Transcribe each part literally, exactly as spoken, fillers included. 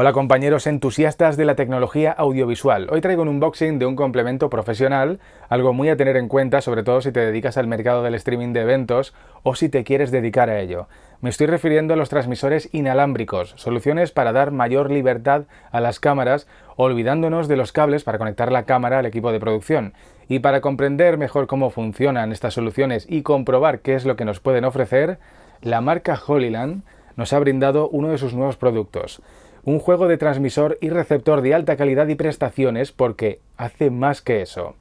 Hola compañeros entusiastas de la tecnología audiovisual. Hoy traigo un unboxing de un complemento profesional, algo muy a tener en cuenta, sobre todo si te dedicas al mercado del streaming de eventos o si te quieres dedicar a ello. Me estoy refiriendo a los transmisores inalámbricos, soluciones para dar mayor libertad a las cámaras, olvidándonos de los cables para conectar la cámara al equipo de producción. Y para comprender mejor cómo funcionan estas soluciones y comprobar qué es lo que nos pueden ofrecer, la marca Hollyland nos ha brindado uno de sus nuevos productos. Un juego de transmisor y receptor de alta calidad y prestaciones, porque hace más que eso.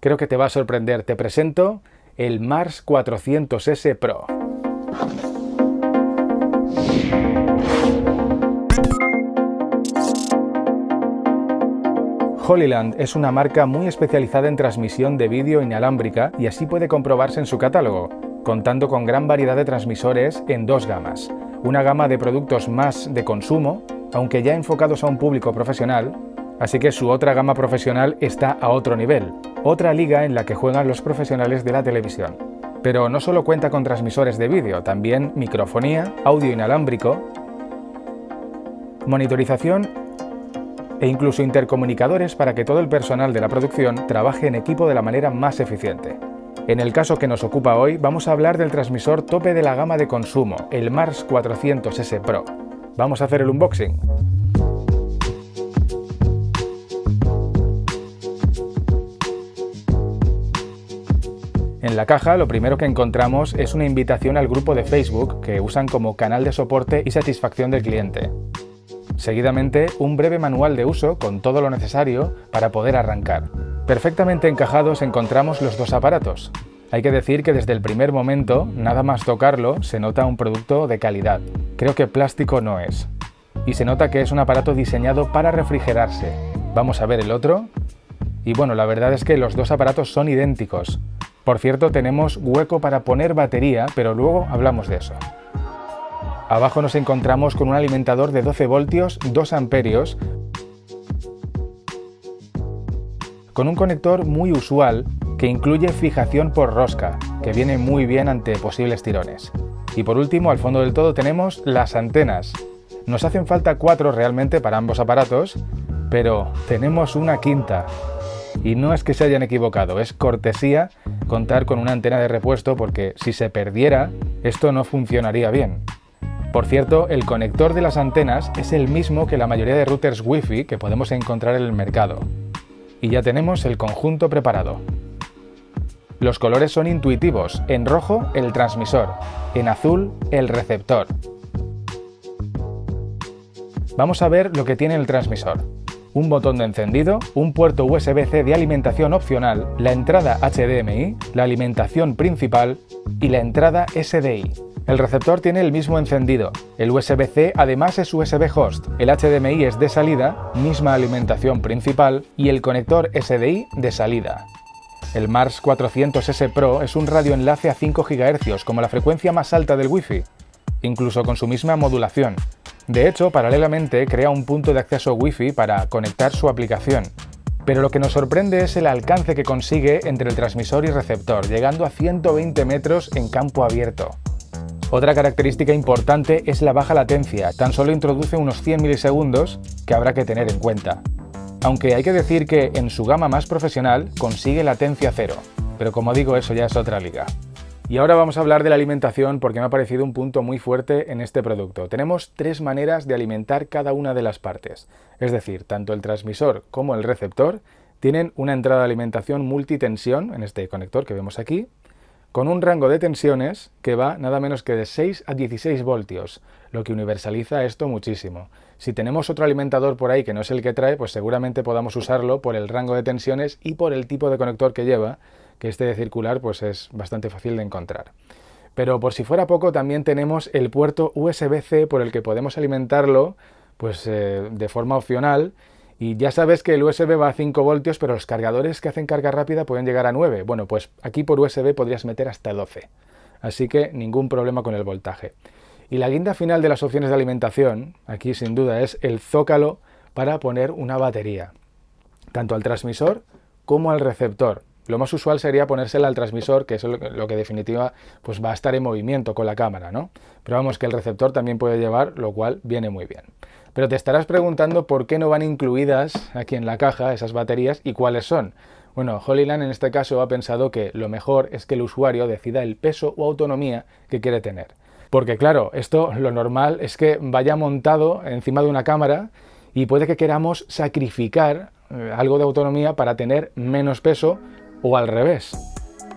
Creo que te va a sorprender. Te presento el Mars cuatrocientos ese Pro. Hollyland es una marca muy especializada en transmisión de vídeo inalámbrica y así puede comprobarse en su catálogo, contando con gran variedad de transmisores en dos gamas. Una gama de productos más de consumo, aunque ya enfocados a un público profesional, así que su otra gama profesional está a otro nivel, otra liga en la que juegan los profesionales de la televisión. Pero no solo cuenta con transmisores de vídeo, también microfonía, audio inalámbrico, monitorización e incluso intercomunicadores para que todo el personal de la producción trabaje en equipo de la manera más eficiente. En el caso que nos ocupa hoy, vamos a hablar del transmisor tope de la gama de consumo, el Mars cuatrocientos ese Pro. Vamos a hacer el unboxing. En la caja lo primero que encontramos es una invitación al grupo de Facebook que usan como canal de soporte y satisfacción del cliente. Seguidamente, un breve manual de uso con todo lo necesario para poder arrancar. Perfectamente encajados encontramos los dos aparatos. Hay que decir que desde el primer momento, nada más tocarlo, se nota un producto de calidad. Creo que plástico no es. Y se nota que es un aparato diseñado para refrigerarse. Vamos a ver el otro. Y bueno, la verdad es que los dos aparatos son idénticos. Por cierto, tenemos hueco para poner batería, pero luego hablamos de eso. Abajo nos encontramos con un alimentador de doce voltios, dos amperios, con un conector muy usual, que incluye fijación por rosca, que viene muy bien ante posibles tirones. Y por último, al fondo del todo tenemos las antenas. Nos hacen falta cuatro realmente para ambos aparatos, pero tenemos una quinta. Y no es que se hayan equivocado, es cortesía contar con una antena de repuesto porque si se perdiera, esto no funcionaría bien. Por cierto, el conector de las antenas es el mismo que la mayoría de routers Wi-Fi que podemos encontrar en el mercado. Y ya tenemos el conjunto preparado. Los colores son intuitivos, en rojo el transmisor, en azul el receptor. Vamos a ver lo que tiene el transmisor. Un botón de encendido, un puerto U S B C de alimentación opcional, la entrada H D M I, la alimentación principal y la entrada S D I. El receptor tiene el mismo encendido, el U S B C además es U S B host, el H D M I es de salida, misma alimentación principal y el conector S D I de salida. El Mars cuatrocientos ese Pro es un radioenlace a cinco gigahercios, como la frecuencia más alta del Wi-Fi, incluso con su misma modulación. De hecho, paralelamente crea un punto de acceso Wi-Fi para conectar su aplicación. Pero lo que nos sorprende es el alcance que consigue entre el transmisor y receptor, llegando a ciento veinte metros en campo abierto. Otra característica importante es la baja latencia, tan solo introduce unos cien milisegundos que habrá que tener en cuenta. Aunque hay que decir que en su gama más profesional consigue latencia cero, pero como digo, eso ya es otra liga. Y ahora vamos a hablar de la alimentación porque me ha parecido un punto muy fuerte en este producto. Tenemos tres maneras de alimentar cada una de las partes, es decir, tanto el transmisor como el receptor tienen una entrada de alimentación multitensión en este conector que vemos aquí, con un rango de tensiones que va nada menos que de seis a dieciséis voltios, lo que universaliza esto muchísimo. Si tenemos otro alimentador por ahí que no es el que trae, pues seguramente podamos usarlo por el rango de tensiones y por el tipo de conector que lleva, que este de circular pues es bastante fácil de encontrar. Pero por si fuera poco, también tenemos el puerto U S B C por el que podemos alimentarlo pues, eh, de forma opcional. Y ya sabes que el U S B va a cinco voltios, pero los cargadores que hacen carga rápida pueden llegar a nueve. Bueno, pues aquí por U S B podrías meter hasta doce. Así que ningún problema con el voltaje. Y la guinda final de las opciones de alimentación, aquí sin duda, es el zócalo para poner una batería. Tanto al transmisor como al receptor. Lo más usual sería ponérsela al transmisor, que es lo que en definitiva pues va a estar en movimiento con la cámara, ¿no? Pero vamos, que el receptor también puede llevar, lo cual viene muy bien. Pero te estarás preguntando por qué no van incluidas aquí en la caja esas baterías y cuáles son. Bueno, Hollyland en este caso ha pensado que lo mejor es que el usuario decida el peso o autonomía que quiere tener. Porque claro, esto lo normal es que vaya montado encima de una cámara y puede que queramos sacrificar algo de autonomía para tener menos peso o al revés.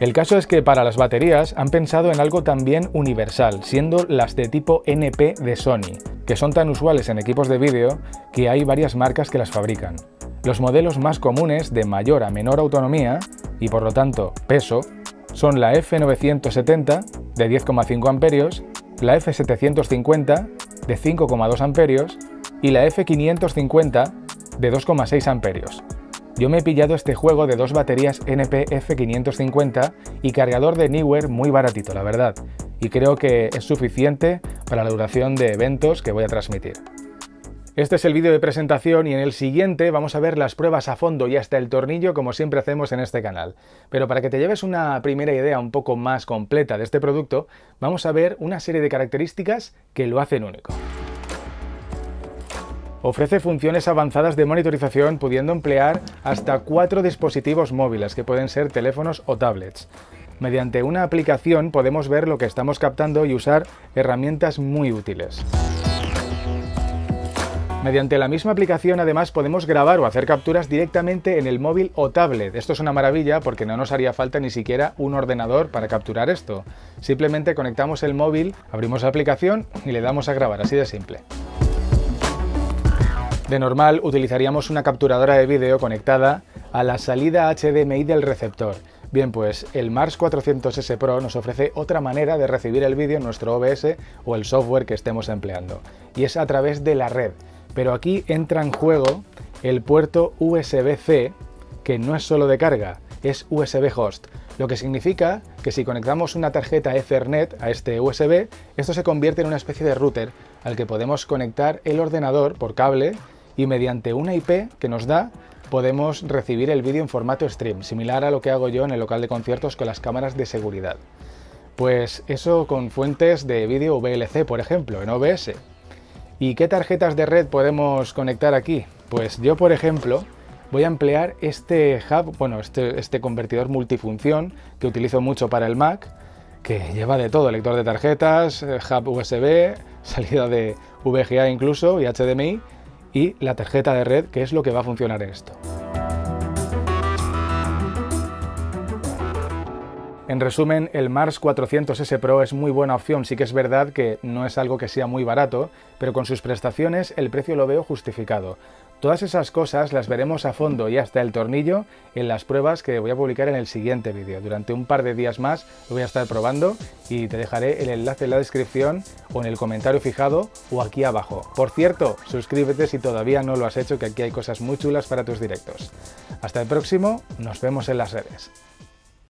El caso es que para las baterías han pensado en algo también universal, siendo las de tipo N P de Sony, que son tan usuales en equipos de vídeo que hay varias marcas que las fabrican. Los modelos más comunes de mayor a menor autonomía y por lo tanto peso son la F novecientos setenta de diez coma cinco amperios, la F setecientos cincuenta de cinco coma dos amperios y la F quinientos cincuenta de dos coma seis amperios. Yo me he pillado este juego de dos baterías N P F quinientos cincuenta y cargador de Neewer muy baratito, la verdad, y creo que es suficiente para la duración de eventos que voy a transmitir. Este es el vídeo de presentación y en el siguiente vamos a ver las pruebas a fondo y hasta el tornillo, como siempre hacemos en este canal. Pero para que te lleves una primera idea un poco más completa de este producto, vamos a ver una serie de características que lo hacen único. Ofrece funciones avanzadas de monitorización, pudiendo emplear hasta cuatro dispositivos móviles, que pueden ser teléfonos o tablets. Mediante una aplicación podemos ver lo que estamos captando y usar herramientas muy útiles. Mediante la misma aplicación, además, podemos grabar o hacer capturas directamente en el móvil o tablet. Esto es una maravilla porque no nos haría falta ni siquiera un ordenador para capturar esto. Simplemente conectamos el móvil, abrimos la aplicación y le damos a grabar, así de simple. De normal, utilizaríamos una capturadora de vídeo conectada a la salida H D M I del receptor. Bien, pues el Mars cuatrocientos S Pro nos ofrece otra manera de recibir el vídeo en nuestro O B S o el software que estemos empleando, y es a través de la red. Pero aquí entra en juego el puerto U S B C, que no es solo de carga, es U S B host, lo que significa que si conectamos una tarjeta Ethernet a este U S B, esto se convierte en una especie de router al que podemos conectar el ordenador por cable y mediante una I P que nos da podemos recibir el vídeo en formato stream, similar a lo que hago yo en el local de conciertos con las cámaras de seguridad. Pues eso con fuentes de vídeo V L C, por ejemplo, en O B S. ¿Y qué tarjetas de red podemos conectar aquí? Pues yo, por ejemplo, voy a emplear este hub, bueno, este, este convertidor multifunción que utilizo mucho para el Mac, que lleva de todo, lector de tarjetas, hub U S B, salida de V G A incluso y H D M I, y la tarjeta de red, que es lo que va a funcionar en esto. En resumen, el Mars cuatrocientos S Pro es muy buena opción. Sí que es verdad que no es algo que sea muy barato, pero con sus prestaciones el precio lo veo justificado. Todas esas cosas las veremos a fondo y hasta el tornillo en las pruebas que voy a publicar en el siguiente vídeo. Durante un par de días más lo voy a estar probando y te dejaré el enlace en la descripción o en el comentario fijado o aquí abajo. Por cierto, suscríbete si todavía no lo has hecho, que aquí hay cosas muy chulas para tus directos. Hasta el próximo, nos vemos en las redes.